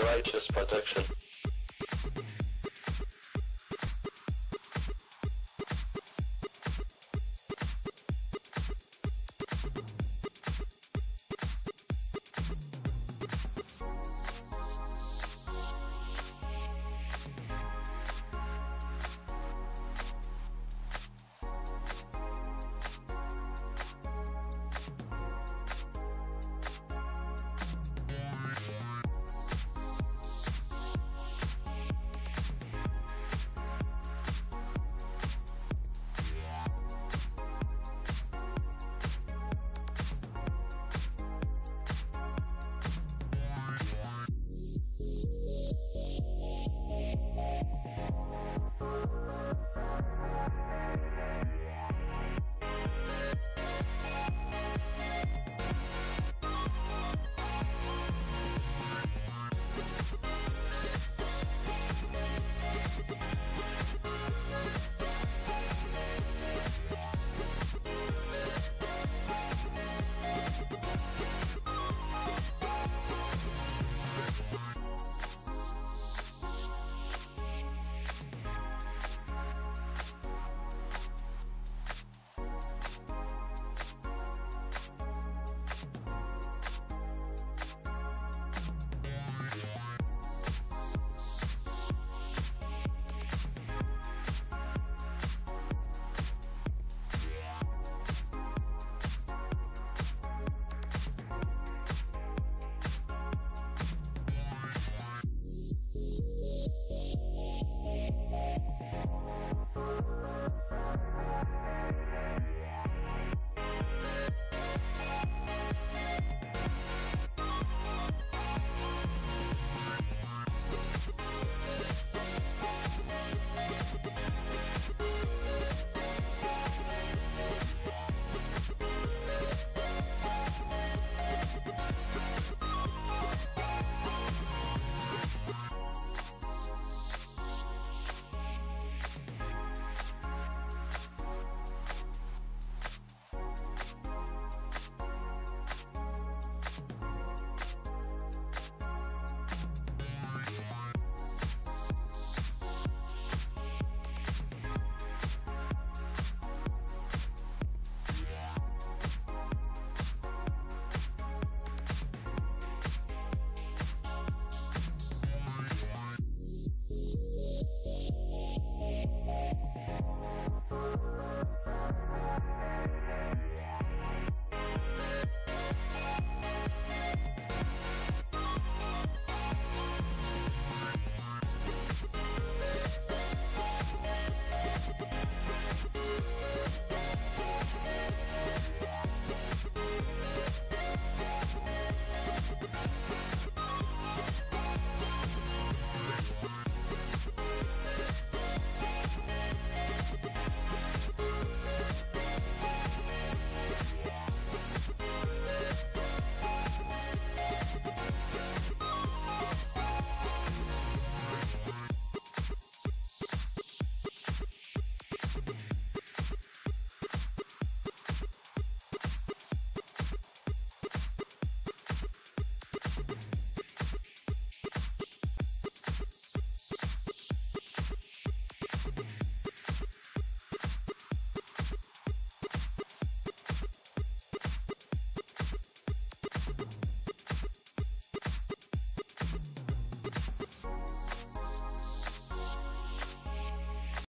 the righteous protection.